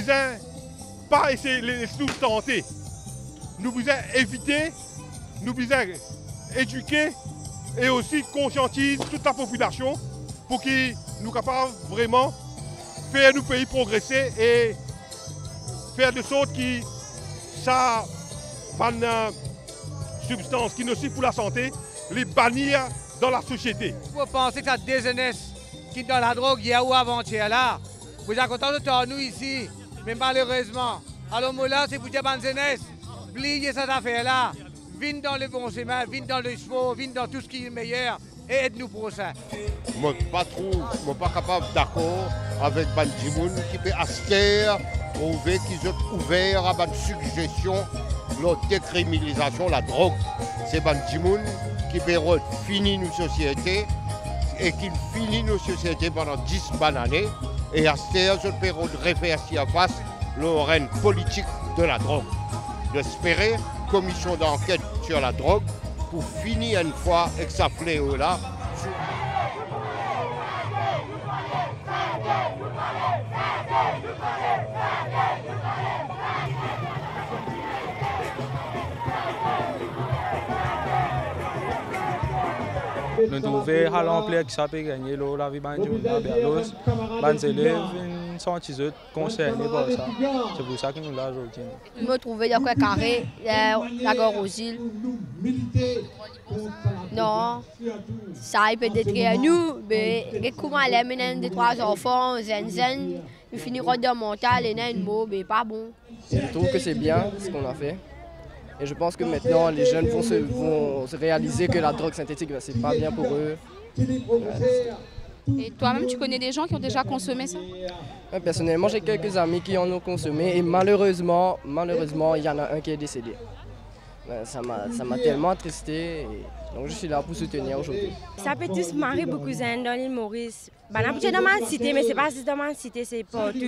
devons pas essayer de nous tenter. Nous devons éviter, nous devons éduquer et aussi conscientiser toute la population pour qu'ils nous capables vraiment faire nos pays progresser et faire de sorte que ça pas de substance qui est nocive pour la santé, les bannir dans la société. Vous pensez que ça déjeunesse qui dans la drogue hier ou avant-hier là, vous avez content de temps nous ici, mais malheureusement, alors moi là c'est pour dire bonne jeunesse, oubliez cette affaire là, viens dans le bon chemin, viens dans le sport, viens dans tout ce qui est meilleur et aide-nous pour ça. Moi pas trop, moi pas capable d'accord avec Bandimoun qui peut acheter, trouver qu'ils sont ouverts à une suggestion, la décriminalisation, la drogue, c'est Bandimoun qui peut finir nos sociétés. Et qu'il finit nos sociétés pendant 10 bonnes années. Et à cette période réflexive face au règne politique de la drogue. D'espérer une commission d'enquête sur la drogue pour finir une fois avec sa fléau là. Nous trouvons à l'emploi qui savent gagner la vie des élèves, ils sont concernés par ça. C'est pour ça que nous l'avons aujourd'hui. Je me trouvais il y a quoi carré, la gare Rose-Hill. Non, ça peut détruire nous, mais comment les menaces des 3 enfants, ils finiront dans mental et n'est pas bon. Je trouve que c'est bien ce qu'on a fait. Et je pense que maintenant, les jeunes vont se réaliser que la drogue synthétique, ben, c'est pas bien pour eux. Et toi-même, tu connais des gens qui ont déjà consommé ça? Personnellement, j'ai quelques amis qui en ont consommé. Et malheureusement, il y en a un qui est décédé. Ben, ça m'a tellement attristé. Donc je suis là pour soutenir aujourd'hui. Ça peut tous marrer beaucoup dans l'île Maurice. Ben, on peut dans ma cité, mais c'est pas juste dans ma cité, c'est partout.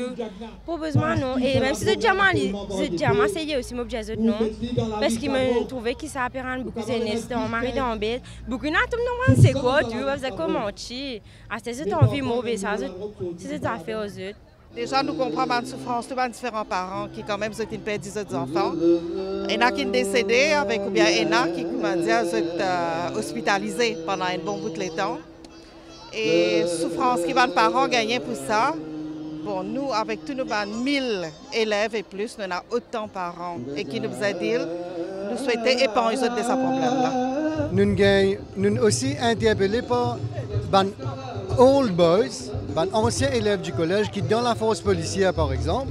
Probablement non. Et même si ce diamant, c'est aussi mon objet non. Parce qu'ils m'ont trouvé que ça peut rendre beaucoup d'aînés dans mari dans bête. Beaucoup n'a tout le monde c'est quoi, tu vois, c'est comment tu. Ah c'est cette envie mauvaise, ça c'est cette affaire aux autres. Déjà, nous comprenons la souffrance de différents parents qui, quand même, ont une perte des enfants. Il y en a qui sont décédés, ou bien il y en a qui sont hospitalisés pendant un bon bout de temps. Et la souffrance que les parents gagnent pour ça, bon, nous, avec tous nos 1000 élèves et plus, nous avons autant de parents. Et qui nous a dit, nous souhaitons épargner les autres de ce problème-là. Nous sommes aussi interpellés par les old boys. Ben, anciens élèves du collège qui dans la force policière par exemple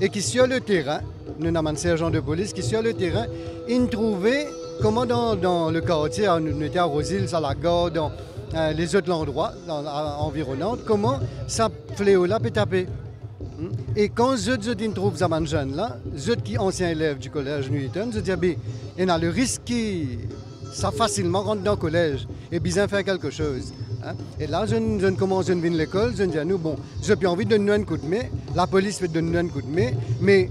et qui sur le terrain, nous avons un sergent de police qui sur le terrain, ils trouvaient comment dans le quartier, nous étions à Rose-Hill, à la gare, dans les autres endroits environnants, comment ça fléau-là peut taper. Et quand ils trouvent ça man jeune là, ceux qui anciens élèves du collège New Eton, ils disent ben, il y a le risque qui ça facilement rentre dans le collège et bien faire quelque chose. Et là, je commence à venir à l'école, je dis à nous, bon, j'ai plus envie de donner un coup de main, la police peut donner un coup de main, mais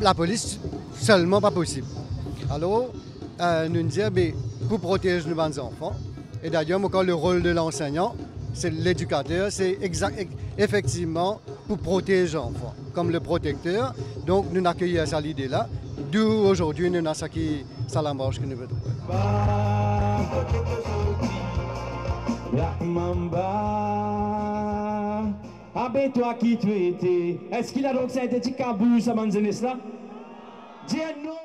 la police, seulement pas possible. Alors, nous disons, ben, pour protéger nos enfants, et d'ailleurs, encore le rôle de l'enseignant, c'est l'éducateur, c'est effectivement pour protéger les enfants, comme le protecteur. Donc, nous accueillons cette idée-là, d'où aujourd'hui, nous avons ça qui la marche que nous voulons trouver. Mamba, avec toi qui tu étais, est-ce qu'il a donc synthétique à bout, ça, Manzenesla? Dis non!